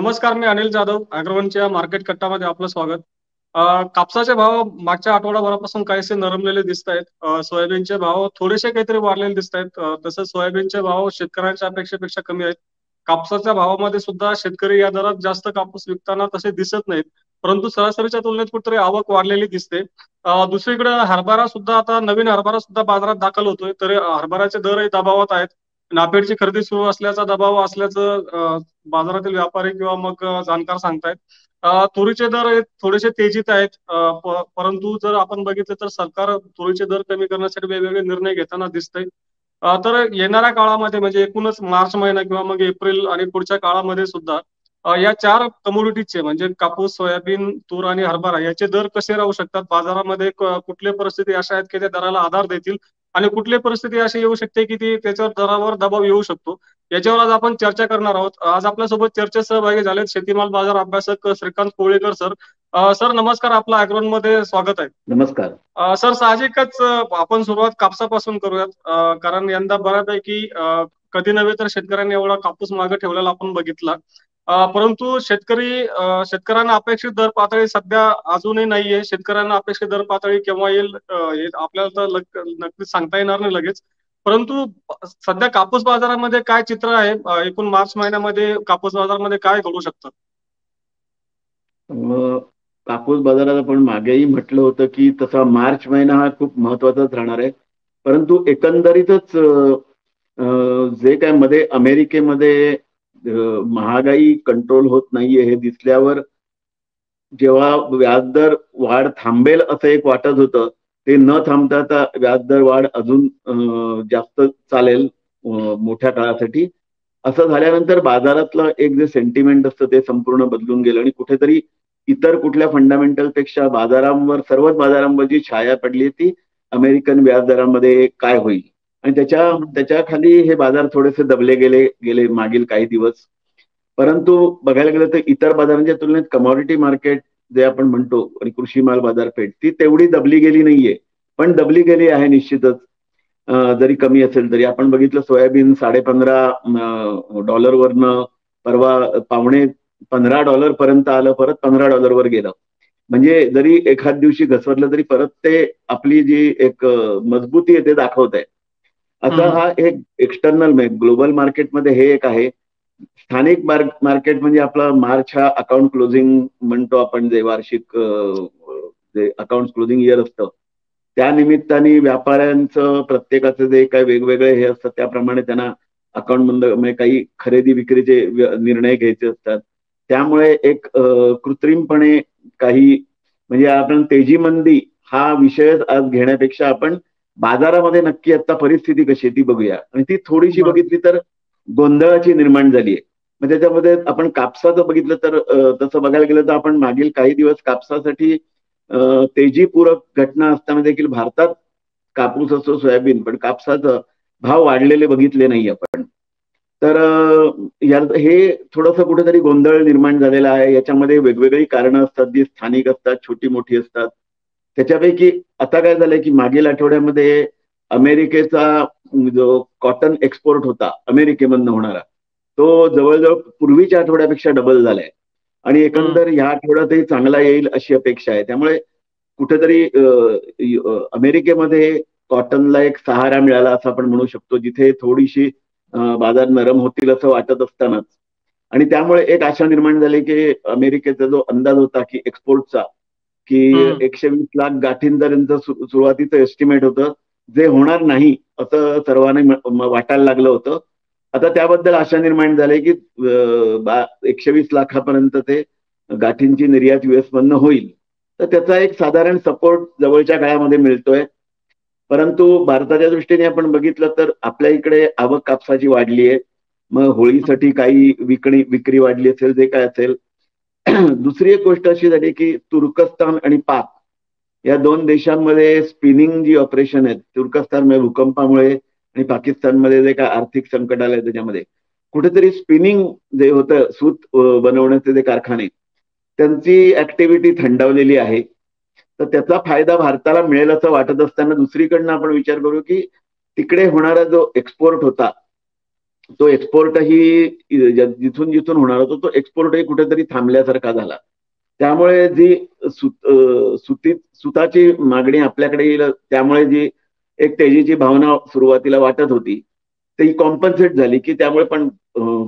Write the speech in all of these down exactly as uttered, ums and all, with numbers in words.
नमस्कार, मी अनिल जाधव. अॅग्रोवॉनच्या मार्केट कट्टामध्ये आपलं स्वागत. कापसाचे भाव मागच्या आठवडाभरापासून काहीसे नरमलेले दिसत आहेत. सोयाबीनचे भाव थोडेसे काहीतरी वाढलेले दिसत आहेत. तसंच सोयाबीनचे भाव शेतकऱ्यांच्या अपेक्षेपेक्षा कमी आहेत. कापसाच्या भावामध्ये सुद्धा शेतकरी या दरात जास्त कापूस विकताना तसे दिसत नाहीत, परंतु सरासरीच्या तुलनेत कुठेतरी आवक वाढलेली दिसते. दुसरीकडे हरभरा सुद्धा, आता नवीन हरभरा सुद्धा बाजारात दाखल होतोय, तर हरभराचे दरही दबावात आहेत. नाफेडची खरेदी सुरू असल्याचा दबाव असल्याचं बाजारातील व्यापारी किंवा मग जाणकार सांगतायत. तुरीचे दर थोडेसे तेजीत आहेत, परंतु जर आपण बघितलं तर सरकार तुरीचे दर कमी करण्यासाठी वेगवेगळे निर्णय घेताना दिसतंय. तर येणाऱ्या काळामध्ये म्हणजे एकूणच मार्च महिना किंवा मग एप्रिल आणि पुढच्या काळामध्ये सुद्धा या चार कमोडिटीजचे म्हणजे कापूस, सोयाबीन, तूर आणि हरभरा याचे दर कसे राहू शकतात, बाजारामध्ये कुठल्या परिस्थिती अशा आहेत की त्या दराला आधार देतील आणि कुठली परिस्थिती अशी येऊ शकते की ती त्याच्यावर दरावर दबाव येऊ शकतो, याच्यावर आज आपण चर्चा करणार आहोत. आज आपल्यासोबत चर्चेत सहभागी झालेत शेतीमाल बाजार अभ्यासक श्रीकांत कोळेकर सर. आ, सर नमस्कार, आपलं अॅग्रोवॉन मध्ये स्वागत आहे. नमस्कार. आ, सर साहजिकच आपण सुरुवात कापसापासून करूयात, कारण यंदा बऱ्यापैकी कधी नव्हे तर शेतकऱ्यांनी एवढा कापूस मागे ठेवलेला आपण बघितला, परंतु शेतकरी शेतकऱ्यांना अपेक्षित दर पातळी सध्या अजूनही नाहीये. शेतकऱ्यांना अपेक्षित दर पातळी केव्हा येईल हे आपल्याला तर नक्कीच सांगता येणार नाही लगेच, परंतु सध्या कापूस बाजारामध्ये काय चित्र आहे, एकूण मार्च महिन्यामध्ये कापूस बाजारामध्ये काय घडू शकतं? कापूस बाजारात आपण मागेही म्हटलं होतं की तसा मार्च महिना हा खूप महत्वाचाच राहणार आहे, परंतु एकंदरीतच जे काय मध्ये अमेरिकेमध्ये महागाई कंट्रोल होत नाहीये हे दिसल्यावर जेव्हा व्याजदर वाढ थांबेल असं एक वाटत होतं, ते न थांबता व्याजदर वाढ अजून जास्त चालेल मोठ्या काळासाठी. असं झाल्यानंतर बाजारातलं एक जे सेंटिमेंट असतं ते संपूर्ण बदलून गेलं आणि कुठेतरी इतर कुठल्या फंडामेंटल पेक्षा बाजारांवर, सर्वच बाजारांवर जी छाया पडली ती अमेरिकन व्याजदरामध्ये काय होईल आणि त्याच्या त्याच्या खाली हे बाजार थोडेसे दबले गेले गेले मागील काही दिवस. परंतु बघायला गेलं तर इतर बाजारांच्या तुलनेत कमॉडिटी मार्केट जे आपण म्हणतो आणि कृषी माल बाजारपेठ ती तेवढी दबली गेली नाहीये, पण दबली गेली आहे निश्चितच, जरी कमी असेल तरी. आपण बघितलं सोयाबीन साडे पंधरा डॉलरवरनं परवा पावणे पंधरा डॉलर पर्यंत आलं, परत पंधरा डॉलरवर गेलं. म्हणजे जरी एखाद दिवशी घसरलं तरी परत ते आपली जी एक मजबूती आहे ते दाखवत आहे. आता हा एक एक्सटर्नल ग्लोबल मार्केटमध्ये हे एक आहे. स्थानिक मार्केट म्हणजे आपला मार्च हा अकाउंट क्लोजिंग म्हणतो आपण, जे वार्षिक जे अकाउंट क्लोजिंग इयर असतं त्या निमित्ताने व्यापाऱ्यांचं प्रत्येकाचं जे काही वेगवेगळे हे असतात त्याप्रमाणे त्यांना अकाउंटमध्ये काही खरेदी विक्रीचे निर्णय घ्यायचे असतात. त्यामुळे एक कृत्रिमपणे काही म्हणजे आपण तेजीमंदी हा विषयच आज घेण्यापेक्षा आपण बाजारामध्ये नक्की आता परिस्थिती कशी ती बघूया. आणि ती थोडीशी बघितली तर गोंधळाची निर्माण झाली आहे. मग त्याच्यामध्ये आपण कापसाचं बघितलं तर तसं बघायला गेलं तर आपण मागील काही दिवस कापसासाठी तेजीपूरक घटना असताना देखील भारतात कापूस असो सोयाबीन, पण कापसाचं भाव वाढलेले बघितले नाही आपण. तर हे थोडंसं कुठेतरी गोंधळ निर्माण झालेला आहे. याच्यामध्ये वेगवेगळी कारणं असतात, जी स्थानिक असतात, छोटी मोठी असतात. त्याच्यापैकी आता काय झालंय की मागील आठवड्यामध्ये अमेरिकेचा जो कॉटन एक्सपोर्ट होता अमेरिकेमधनं होणारा तो जवळजवळ पूर्वीच्या आठवड्यापेक्षा डबल झालाय आणि एकंदर ह्या आठवड्यातही चांगला येईल अशी अपेक्षा आहे. त्यामुळे कुठेतरी अमेरिकेमध्ये कॉटनला एक सहारा मिळाला असं आपण म्हणू शकतो, जिथे थोडीशी बाजार नरम होतील असं वाटत असतानाच. आणि त्यामुळे एक आशा निर्माण झाली की अमेरिकेचा जो अंदाज होता की एक्सपोर्टचा की एकशे वीस लाख गाठींचा त्यांचं सुरुवातीचं एस्टिमेट होतं, जे होणार नाही असं सर्वांना वाटायला लागलं होतं. आता त्याबद्दल आशा निर्माण झाली की एकशे वीस लाखापर्यंत ते गाठींची निर्यात युएस मधनं होईल, तर त्याचा एक साधारण सपोर्ट जवळच्या काळामध्ये मिळतोय. परंतु भारताच्या दृष्टीने आपण बघितलं तर आपल्या इकडे आवक कापसाची वाढली आहे, मग होळीसाठी काही विकणी विक्री वाढली असेल जे काय असेल. दुसरी एक गोष्ट अशी झाली की तुर्कस्तान आणि पाक या दोन देशांमध्ये स्पिनिंग जी ऑपरेशन आहेत, तुर्कस्तानमध्ये भूकंपामुळे आणि पाकिस्तानमध्ये जे काय आर्थिक संकट आलंय त्याच्यामध्ये कुठेतरी स्पिनिंग जे होतं सूत बनवण्याचे जे कारखाने त्यांची ऍक्टिव्हिटी थंडावलेली आहे, तर त्याचा फायदा भारताला मिळेल असं वाटत असताना दुसरीकडनं आपण विचार करू की तिकडे होणारा जो एक्सपोर्ट होता तो एक्सपोर्टही जिथून जिथून होणार होता तो एक्सपोर्टही कुठेतरी थांबल्यासारखा झाला। त्यामुळे जी सुतीत सुताची मागणी आपल्याकडे येईल, त्यामुळे जी एक तेजीची भावना सुरुवातीला वाटत होती ती कॉम्पन्सेट झाली की त्यामुळे पण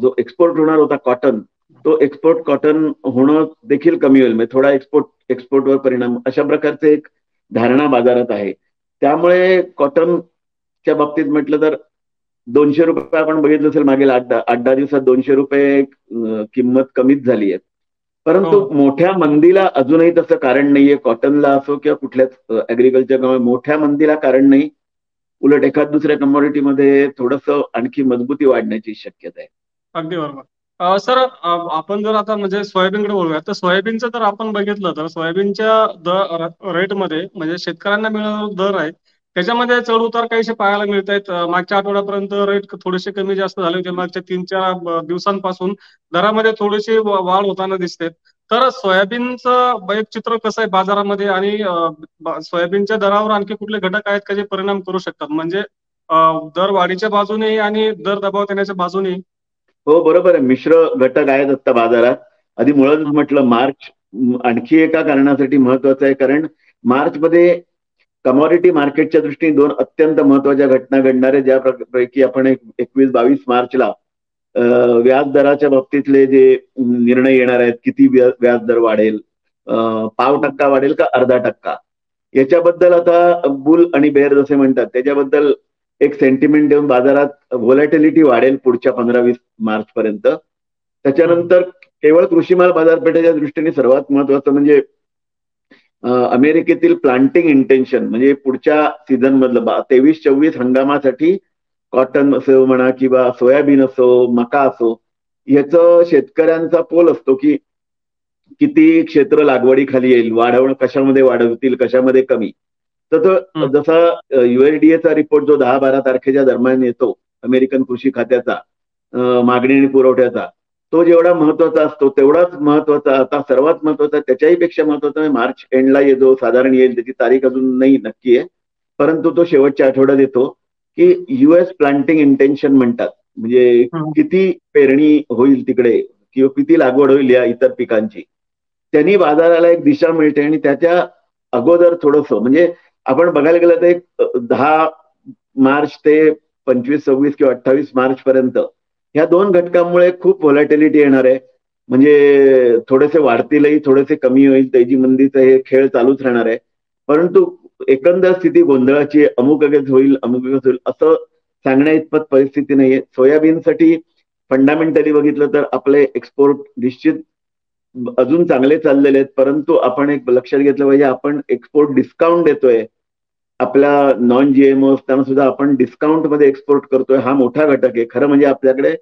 जो एक्सपोर्ट होणार होता कॉटन, तो एक्सपोर्ट कॉटन होणं देखील कमी होईल, म्हणजे थोडा एक्सपोर्ट एक्सपोर्टवर परिणाम, अशा प्रकारचे एक धारणा बाजारात आहे। त्यामुळे कॉटनच्या बाबतीत म्हटलं तर दोनशे रुपये आपण बघितलं असेल मागील आठ आठ दहा दिवसात दोनशे रुपये किंमत कमीच झाली आहे, परंतु मोठ्या मंदीला अजूनही तसं कारण नाहीये, कॉटनला असो किंवा कुठल्याच ऍग्रीकल्चर मोठ्या मंदीला कारण नाही, उलट एखाद दुसऱ्या कमोडिटीमध्ये थोडस आणखी मजबूती वाढण्याची शक्यता आहे। अगदी बरोबर सर। आपण जर आता म्हणजे सोयाबीनकडे बोलूया तर सोयाबीनचं जर आपण बघितलं तर सोयाबीनच्या रेटमध्ये म्हणजे शेतकऱ्यांना मिळणारा दर आहे त्याच्यामध्ये चढ उतार काहीसे पाहायला मिळत आहेत। मागच्या आठवड्यापर्यंत रेट थोडेसे कमी जास्त झाले होते, मागच्या तीन चार दिवसांपासून दरामध्ये थोडीशी वाढ होताना दिसते। तर सोयाबीनचं एक चित्र कसं आहे बाजारामध्ये आणि सोयाबीनच्या दरावर आणखी कुठले घटक आहेत का जे परिणाम करू शकतात, म्हणजे दर वाढीच्या बाजूने आणि दर दबाव देण्याच्या बाजूने? हो बरोबर आहे, मिश्र घटक आहेत आता बाजारात। आधी मुळात म्हटलं मार्च आणखी एका कारणासाठी महत्वाचं आहे, कारण मार्चमध्ये कमॉडिटी मार्केटच्या दृष्टीने दोन अत्यंत महत्वाच्या घटना घडणाऱ्या, ज्यापैकी आपण एक एकवीस बावीस मार्चला व्याज दराच्या बाबतीतले जे निर्णय येणार आहेत, किती व्याज दर वाढेल, पाव टक्का वाढेल का अर्धा टक्का, याच्याबद्दल आता बुल आणि बेअर जसे म्हणतात त्याच्याबद्दल एक सेंटिमेंट देऊन बाजारात व्हॉलेटिलिटी वाढेल पुढच्या पंधरा वीस मार्च पर्यंत। त्याच्यानंतर केवळ कृषीमाल बाजारपेठेच्या दृष्टीने सर्वात महत्वाचं म्हणजे अमेरिकेतील प्लांटिंग इंटेन्शन, म्हणजे पुढच्या सीझन मधलं तेवीस चोवीस हंगामासाठी कॉटन असो म्हणा किंवा सोयाबीन असो मका असो, याच शेतकऱ्यांचा पोल असतो की किती क्षेत्र लागवडीखाली येईल, वाढवणं कशामध्ये वाढवतील कशामध्ये कमी। तर जसा युएसडीएचा रिपोर्ट जो दहा बारा तारखेच्या दरम्यान येतो अमेरिकन कृषी खात्याचा मागणी आणि पुरवठ्याचा, तो जेवढा महत्वाचा असतो तेवढाच महत्वाचा आता सर्वात महत्वाचा त्याच्याही पेक्षा महत्वाचा म्हणजे मार्च एंडला ये जो साधारण येईल, त्याची तारीख अजून नाही नक्की आहे परंतु तो शेवटच्या आठवड्यात येतो की युएस प्लांटिंग इंटेन्शन म्हणतात, म्हणजे किती पेरणी होईल तिकडे किंवा किती लागवड होईल या इतर पिकांची, त्यांनी बाजाराला एक दिशा मिळते। आणि त्याच्या अगोदर थोडंसं म्हणजे आपण बघायला गेलं तर एक दहा मार्च ते पंचवीस सव्वीस किंवा अठ्ठावीस मार्च पर्यंत ह्या दोन घटकांमुळे खूप व्हॉलेटिलिटी येणार आहे, म्हणजे थोडेसे वाढतीलही थोडेसे कमी होईल, तेजी मंदीचं हे खेळ चालूच राहणार आहे, परंतु एकंदर स्थिती गोंधळाची, अमुक अगेच होईल अमुक अगेच होईल असं सांगण्या इतपत परिस्थिती नाहीये। सोयाबीनसाठी फंडामेंटली बघितलं तर आपले एक्सपोर्ट निश्चित अजून चांगले चाललेले आहेत, परंतु आपण एक लक्षात घेतलं पाहिजे आपण एक्सपोर्ट डिस्काउंट देतोय, आपला नॉन जीएमओ असताना सुद्धा आपण डिस्काउंट मध्ये एक्सपोर्ट करतोय, हा मोठा घटक आहे। खरं म्हणजे आपल्याकडे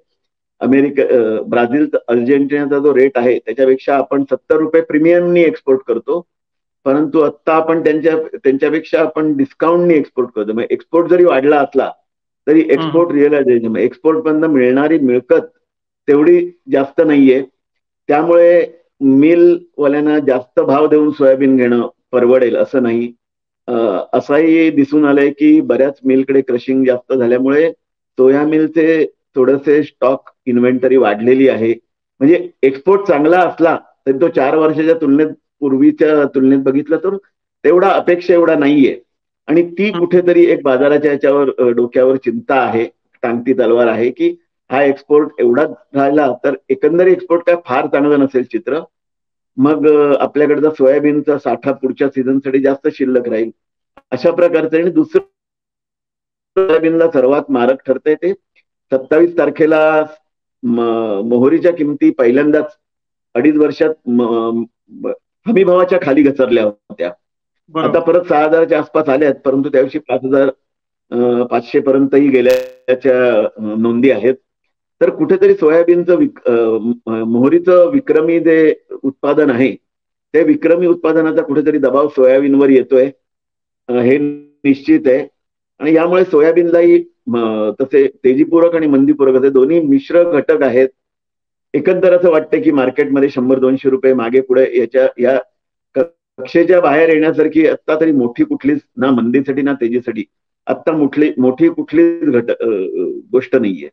अमेरिका ब्राझील अर्जेंटिनाचा जो रेट आहे त्याच्यापेक्षा आपण सत्तर रुपये प्रीमियमनी एक्सपोर्ट करतो, परंतु आत्ता आपण त्यांच्या त्यांच्यापेक्षा आपण डिस्काउंटनी एक्सपोर्ट करतो, म्हणजे एक्सपोर्ट जरी वाढला असला तरी एक्सपोर्ट रिअलायझेशन एक्सपोर्ट पण मिळणारी मिळकत तेवढी जास्त नाहीये, त्यामुळे मिलवाल्यांना जास्त भाव देऊन सोयाबीन घेणं परवडेल असं नाही, असंही दिसून आलंय की बऱ्याच मिलकडे क्रशिंग जास्त झाल्यामुळे सोया मिलचे थोडेसे स्टॉक इन्व्हेंटरी वाढलेली आहे। म्हणजे एक्सपोर्ट चांगला असला तरी तो चार वर्षाच्या तुलनेत पूर्वीच्या तुलनेत बघितला तर तेवढा अपेक्षा एवढा नाहीये, आणि ती कुठेतरी एक बाजाराच्या याच्यावर डोक्यावर चिंता आहे, टांगती तलवार आहे की हा एक्सपोर्ट एवढा झाला तर एकंदरीत एक्सपोर्ट काय फार चांगलं नसेल चित्र, मग आपल्याकडचा सोयाबीनचा साठा पुढच्या सीझनसाठी जास्त शिल्लक राहील अशा प्रकारचं। आणि दुसरं सोयाबीनला सर्वात मारक ठरतंय ते सत्तावीस तारखेला मोहरीच्या किमती पहिल्यांदाच अडीच वर्षात हमी भावाच्या खाली घसरल्या होत्या, आता परत सहा हजारच्या आसपास आल्या आहेत, परंतु त्याविषयी पाच हजार पाचशे पर्यंतही गेल्याच्या नोंदी आहेत। तर कुठेतरी सोयाबीनचं विक मोहरीचं विक्रमी जे उत्पादन आहे ते विक्रमी उत्पादनाचा कुठेतरी दबाव सोयाबीनवर येतोय हे निश्चित आहे, आणि यामुळे सोयाबीनलाही तसे तेजीपूरक आणि मंदीपूरक असे दोन्ही मिश्र घटक आहेत। एकंदर असं वाटतं की मार्केटमध्ये शंभर दोनशे रुपये मागे पुढे याच्या या कक्षेच्या बाहेर येण्यासारखी आत्ता तरी मोठी कुठलीच ना मंदीसाठी ना तेजीसाठी आत्ता मोठली मोठी कुठलीच घट गोष्ट नाहीये।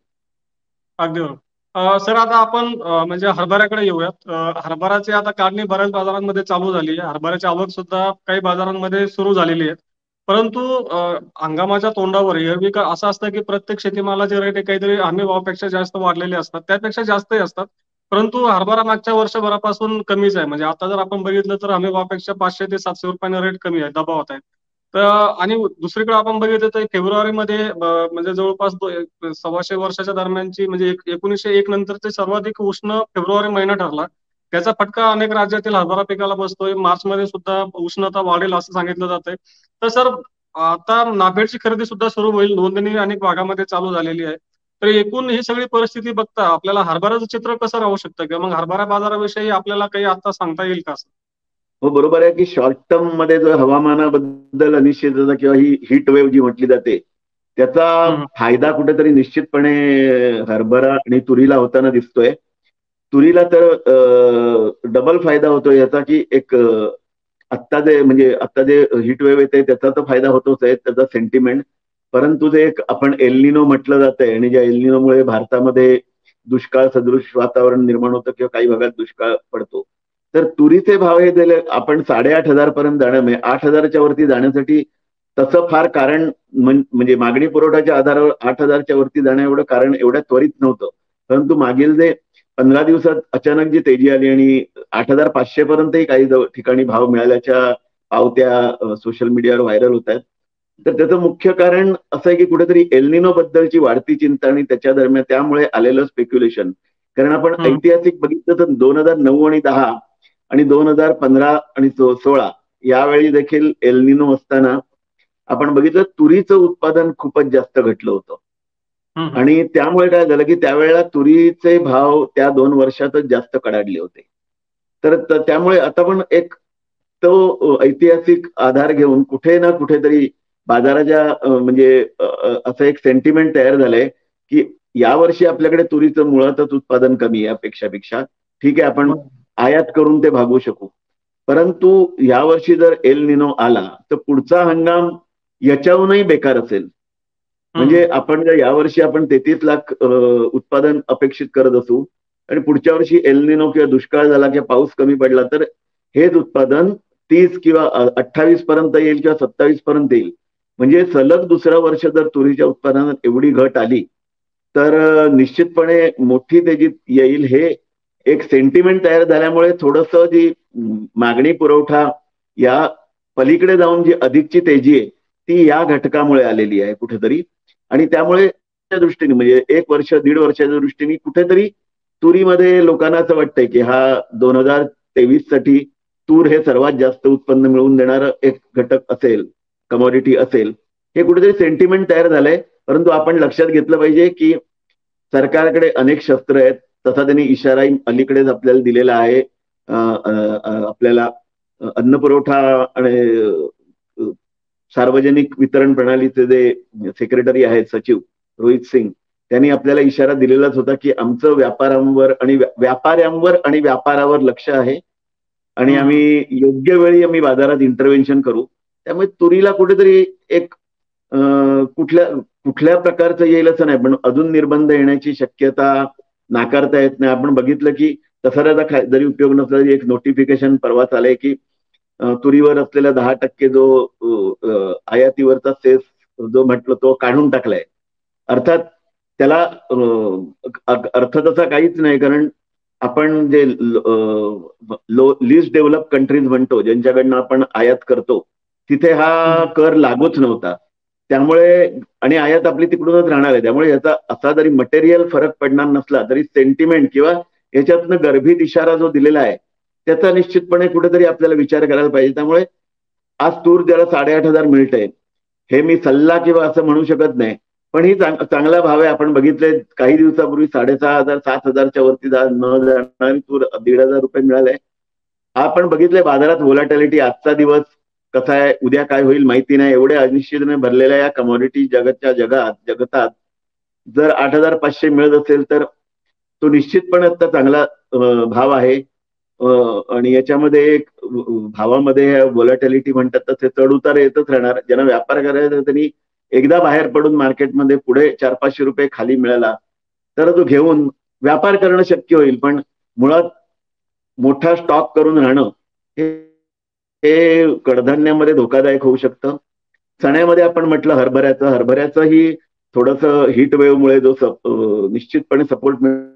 अगदी बरोबर. सर आता आपण अ, म्हणजे हरभऱ्याकडे येऊयात. अ, हरभऱ्याची आता काढणी बऱ्याच बाजारांमध्ये चालू झाली आहे. हरभऱ्याची आवक सुद्धा काही बाजारांमध्ये सुरू झालेली आहे. परंतु अ, हंगामाच्या तोंडावर एरवी का असं असतं की प्रत्येक शेतीमालाचे रेट हे काहीतरी हमी भावापेक्षा जास्त वाढलेले असतात, त्यापेक्षा जास्तही असतात. परंतु हरभरा मागच्या वर्षभरापासून कमीच आहे. म्हणजे आता जर आपण बघितलं तर हमी भावापेक्षा पाचशे ते सातशे रुपयाने रेट कमी आहे, दबावात आहे. तर आणि दुसरीकडे आपण बघितलं तर फेब्रुवारीमध्ये अ, म्हणजे जवळपास दो- एक- सव्वाशे वर्षाच्या दरम्यानची म्हणजे एक- एकोणीसशे एक नंतरचे सर्वाधिक उष्ण फेब्रुवारी महिना ठरला. त्याचा फटका अनेक राज्यातील हरभरा पिकाला बसतोय. मार्चमध्ये सुद्धा उष्णता वाढेल असं सांगितलं जात आहे. तर सर आता नाफेडची खरेदी सुद्धा सुरू होईल, नोंदणी अनेक भागामध्ये चालू झालेली आहे. तर एकूण ही सगळी परिस्थिती बघता आपल्याला हरभऱ्याचं चित्र कसं राहू शकतं किंवा मग हरभरा बाजाराविषयी आपल्याला काही आता सांगता येईल का सर? हो, बरोबर आहे की शॉर्ट टर्म मध्ये जर हवामानाबद्दल अनिश्चितता किंवा ही हीट वेव्ह जी म्हटली जाते त्याचा हम्म, फायदा कुठेतरी निश्चितपणे हरभरा आणि तुरीला होताना दिसतोय. तुरीला तर डबल फायदा होतोय याचा, की एक अं, आत्ता जे म्हणजे आत्ता जे हीट वेव्ह येते त्याचा तर फायदा होतोच आहे, त्याचा सेंटिमेंट. परंतु जे एक आपण एल्निनो म्हटलं जात आहे आणि ज्या एल्निनोमुळे भारतामध्ये दुष्काळ सदृश वातावरण निर्माण होतं किंवा काही भागात दुष्काळ पडतो, तर तुरीचे भाव हे दिले आपण साडेआठ हजार पर्यंत जाणं म्हणजे आठ हजारच्या वरती जाण्यासाठी तसं फार कारण म्हण- म्हणजे मागणी पुरवठ्याच्या आधारावर आठ हजारच्या वरती जाण्या एवढं कारण एवढ्या त्वरित नव्हतं. परंतु मागील जे पंधरा दिवसात अचानक जी तेजी आली आणि आठ हजार पाचशे पर्यंतही काही जव- ठिकाणी भाव मिळाल्याच्या पावत्या सोशल मीडियावर व्हायरल होत आहेत. तर त्याचं मुख्य कारण असं आहे की कुठेतरी एल्निनो बद्दलची वाढती चिंता आणि त्याच्या दरम्यान त्यामुळे आलेलं स्पेक्युलेशन. कारण आपण हम्म, ऐतिहासिक बघितलं तर दोन हजार नऊ आणि दहा आणि दोन हजार पंधरा आणि सो- सोळा यावेळी देखील एल्निनो असताना आपण बघितलं तुरीचं उत्पादन खूपच जास्त घटलं होतं हम्म, हम्म. आणि त्यामुळे काय झालं की त्यावेळेला तुरीचे भाव त्या दोन वर्षातच जास्त कडाडले होते. तर त- त्यामुळे आता पण एक तो अ, ऐतिहासिक आधार घेऊन कुठे ना कुठेतरी बाजाराच्या अ, म्हणजे अ, अ, असं एक सेंटिमेंट तयार झालंय की यावर्षी आपल्याकडे तुरीचं मुळातच उत्पादन कमी आहे अपेक्षापेक्षा, ठीक आहे आपण बरोबर. आयात करून ते भागवू शकू. परंतु यावर्षी जर एल निनो आला तर पुढचा हंगाम याच्याहूनही बेकार असेल. हम्म, म्हणजे हम्म. आपण जर यावर्षी आपण तेहतीस लाख अ, उत्पादन अपेक्षित करत असू आणि पुढच्या वर्षी एल्निनो किंवा दुष्काळ झाला किंवा पाऊस कमी पडला तर हेच उत्पादन तीस किंवा अ- अठ्ठावीस पर्यंत येईल किंवा सत्तावीस पर्यंत येईल. म्हणजे सलग दुसरा वर्ष जर तुरीच्या उत्पादनात एवढी घट आली तर अ, निश्चितपणे मोठी तेजी येईल. हे एक सेंटिमेंट तयार झाल्यामुळे थोडस जी म, मागणी पुरवठा या पलीकडे जाऊन जी अधिकची तेजी आहे ती या घटकामुळे आलेली आहे कुठेतरी. आणि त्यामुळे त्या दृष्टीने म्हणजे एक वर्ष दीड वर्षाच्या दृष्टीने कुठेतरी तुरीमध्ये लोकांना असं वाटतंय की हा दोन हजार तेवीस साठी तूर हे सर्वात जास्त उत्पन्न मिळवून देणारं एक घटक असेल, कमोडिटी असेल. हे कुठेतरी सेंटिमेंट तयार झालंय. परंतु आपण लक्षात घेतलं पाहिजे की सरकारकडे अनेक शस्त्र आहेत, तसा त्यांनी इशाराही अलीकडेच आपल्याला दिलेला आहे. अ, अ, अ, आपल्याला अ, अन्न पुरवठा आणि अ, सार्वजनिक वितरण प्रणालीचे जे सेक्रेटरी आहेत सचिव रोहित सिंग, त्यांनी आपल्याला इशारा दिलेलाच होता की आमचं व्यापारांवर आणि व्या- व्यापाऱ्यांवर आणि व्यापारावर लक्ष आहे आणि हम्म, हम्म. आम्ही योग्य वेळी आम्ही बाजारात इंटरव्हेन्शन करू. त्यामुळे तुरीला कुठेतरी एक अं, कुठल्या कुठल्या प्रकारचं येईल असं नाही, पण अजून निर्बंध येण्याची शक्यता नाकारता येत नाही. आपण बघितलं की दसऱ्याचा खा- जरी उपयोग नसला तरी एक नोटिफिकेशन परवाच आलंय की अं, तुरीवर असलेला दहा टक्के जो अं, अं, आयातीवरचा सेस जो म्हटलं तो काढून टाकलाय. अर्थात त्याला अं, अ- अर्थ तसा काहीच नाही, कारण आपण जे लो लिस्ट डेव्हलप कंट्रीज म्हणतो ज्यांच्याकडनं आपण आयात करतो तिथे हा हम्म. कर लागूच नव्हता. त्यामुळे आणि आयात आपली तिकडूनच राहणार आहे. त्यामुळे याचा असा जरी मटेरियल फरक पडणार नसला तरी सेंटिमेंट किंवा याच्यातनं गर्भित इशारा जो दिलेला आहे त्याचा निश्चितपणे कुठेतरी आपल्याला विचार करायला पाहिजे. त्यामुळे आज तूर ज्याला साडेआठ हजार मिळतंय हे मी सल्ला किंवा असं म्हणू शकत नाही, पण ही चांग- चांगला भाव आहे. आपण बघितले काही दिवसापूर्वी साडेसहा हजार सात हजारच्या वरती जा न जाणारी तूर दीड हजार रुपये मिळाले. आपण बघितले बाजारात व्होलॅटिलिटी, आजचा दिवस कसा आहे उद्या काय होईल माहिती नाही. एवढ्या अनिश्चिततेने भरलेल्या या कमोडिटी जगतच्या जगात जगतात जर आठ हजार पाचशे मिळत असेल तर तो निश्चितपणे आता चांगला अं, भाव आहे. अं, आणि याच्यामध्ये एक अं, भावामध्ये व्होलॅटिलिटी म्हणतात तर ते चढ उतार येतच राहणार. ज्यांना व्यापार करायचा आहे त्यांनी एकदा बाहेर पडून मार्केटमध्ये पुढे चार पाचशे रुपये खाली मिळाला तर तो घेऊन व्यापार करणं शक्य होईल, पण मुळात मोठा स्टॉक करून राहणं हे कडधान्यामध्ये धोकादायक होऊ शकतं। चण्यामध्ये आपण म्हटलं हरभऱ्याचं हरभऱ्याचंही थोडंसं हीट वेव्हमुळे जो निश्चितपणे सपोर्ट मिळतो।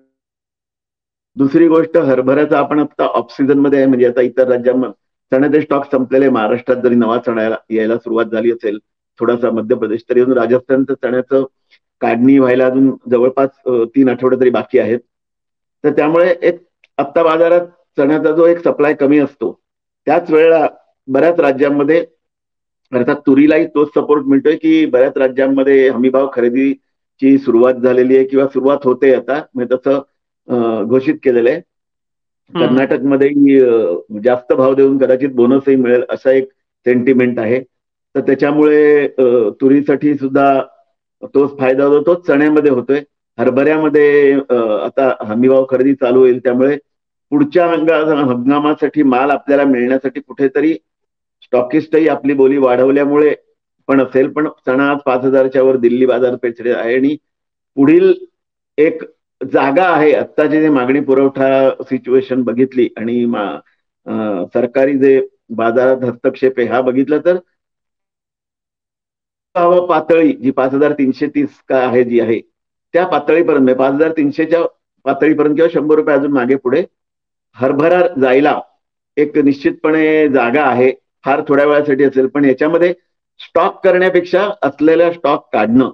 दुसरी गोष्ट हरभऱ्याचा आपण आता ऑफ सीझन मध्ये आहे, म्हणजे आता इतर राज्यांमध्ये चण्याचे स्टॉक संपलेले, महाराष्ट्रात जरी नवा चणा यायला सुरुवात झाली असेल थोडासा मध्य प्रदेश, तरी अजून राजस्थानचं चण्याचं काढणी व्हायला अजून जवळपास तीन आठवडे तरी बाकी आहेत। तर त्यामुळे एक आत्ता बाजारात चण्याचा जो एक सप्लाय कमी असतो, त्याच वेळेला बऱ्याच राज्यांमध्ये अर्थात तुरीलाही तोच सपोर्ट मिळतोय की बऱ्याच राज्यांमध्ये हमीभाव खरेदीची सुरुवात झालेली आहे किंवा सुरुवात होते। आता म्हणजे तसं घोषित केलेलं आहे, कर्नाटक मध्ये जास्त भाव देऊन कदाचित बोनसही मिळेल असा एक सेंटिमेंट आहे। तर त्याच्यामुळे तुरीसाठी सुद्धा तोच फायदा होतो, तोच चण्यामध्ये होतोय। हरभऱ्यामध्ये आता हमीभाव खरेदी चालू होईल, त्यामुळे पुढच्या हंगामासाठी माल आपल्याला मिळण्यासाठी कुठेतरी स्टॉकिस्टही आपली बोली वाढवल्यामुळे पण असेल, पण चणा आज पाच हजारच्या वर दिल्ली बाजारपेठ आहे आणि पुढील एक जागा आहे। आत्ताची जे मागणी पुरवठा सिच्युएशन बघितली आणि सरकारी जे बाजारात हस्तक्षेप आहे हा बघितला तर भाव पातळी जी पाच हजार तीनशे तीस का आहे जी आहे त्या पातळीपर्यंत, पाच हजार तीनशेच्या पातळीपर्यंत किंवा शंभर रुपये अजून मागे पुढे हरभरा जायला एक निश्चितपणे जागा आहे, फार थोड्या वेळासाठी असेल। पण याच्यामध्ये स्टॉक करण्यापेक्षा असलेला स्टॉक काढणं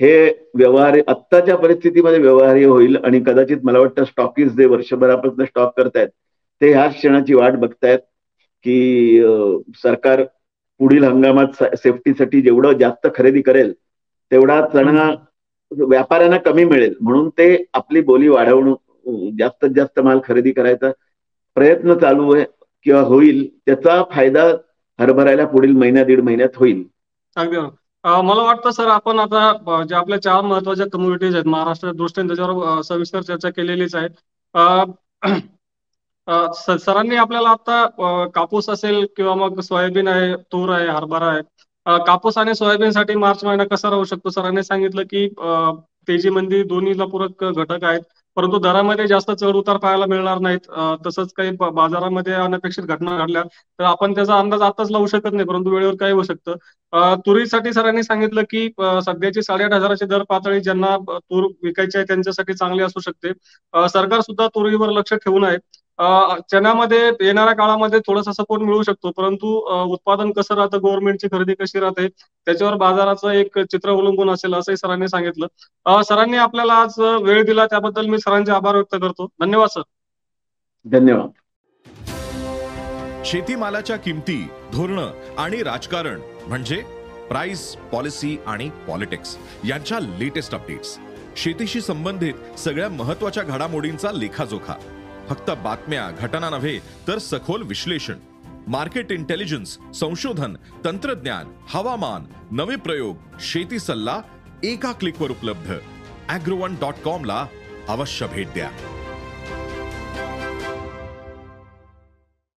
हे व्यवहार आत्ताच्या परिस्थितीमध्ये व्यवहार्य होईल आणि कदाचित मला वाटतं स्टॉकीज जे वर्षभरापासून स्टॉक करतायत ते ह्याच क्षणाची वाट बघतायत की सरकार पुढील हंगामात सेफ्टीसाठी जेवढं जास्त खरेदी करेल तेवढा चणा व्यापाऱ्यांना कमी मिळेल, म्हणून ते आपली बोली वाढवणं जास्तीत जास्त माल खरेदी करायचा प्रयत्न चालू आहे किंवा होईल। त्याचा फायदा हरभऱ्याला पुढील महिना दीड महिन्यात होईल। अगदी मला वाटतं सर आपण आता ज्या आपल्या चार महत्वाच्या कम्युनिटीज आहेत महाराष्ट्राच्या दृष्टीने त्याच्यावर सविस्तर चर्चा केलेलीच आहे। सरांनी आपल्याला आता कापूस असेल किंवा मग सोयाबीन आहे, तूर आहे, हरभरा आहे, कापूस आणि सोयाबीनसाठी मार्च महिना कसा राहू शकतो? सरांनी सांगितलं की तेजी मंदी दोन्हीला पूरक घटक आहेत, परंतु दरामध्ये जास्त चढ उतार पाहायला मिळणार नाहीत। तसंच काही बाजारामध्ये अनपेक्षित घटना घडल्या तर आपण त्याचा अंदाज आताच लावू शकत नाही, परंतु वेळेवर काय होऊ शकतं। तुरीसाठी सरांनी सांगितलं की सध्याची साडेआठ हजाराची दर पातळी ज्यांना तूर विकायची आहे त्यांच्यासाठी चांगली असू शकते। सरकार सुद्धा तुरीवर लक्ष ठेवून आहे। चण्यामध्ये येणाऱ्या काळामध्ये थोडासा सपोर्ट मिळू शकतो, परंतु उत्पादन कसं राहतं, गव्हर्नमेंटची खरेदी कशी राहते त्याच्यावर बाजाराचं एक चित्र अवलंबून असेल असंही सरांनी सांगितलं। सरांनी आपल्याला आज वेळ दिला त्याबद्दल मी सरांचे आभार व्यक्त करतो। धन्यवाद सर। धन्यवाद। शेतीमालाच्या किमती, धोरणं आणि राजकारण म्हणजे प्राइस, पॉलिसी आणि पॉलिटिक्स यांच्या लेटेस्ट अपडेट्स, शेतीशी संबंधित सगळ्या महत्वाच्या घडामोडींचा लेखाजोखा, फक्त बातम्या घटना नव्हे तर सखोल विश्लेषण, मार्केट इंटेलिजन्स, संशोधन, तंत्रज्ञान, हवामान, नवे प्रयोग, शेती सल्ला एका क्लिकवर उपलब्ध। ॲग्रोवन डॉट कॉमला अवश्य भेट द्या।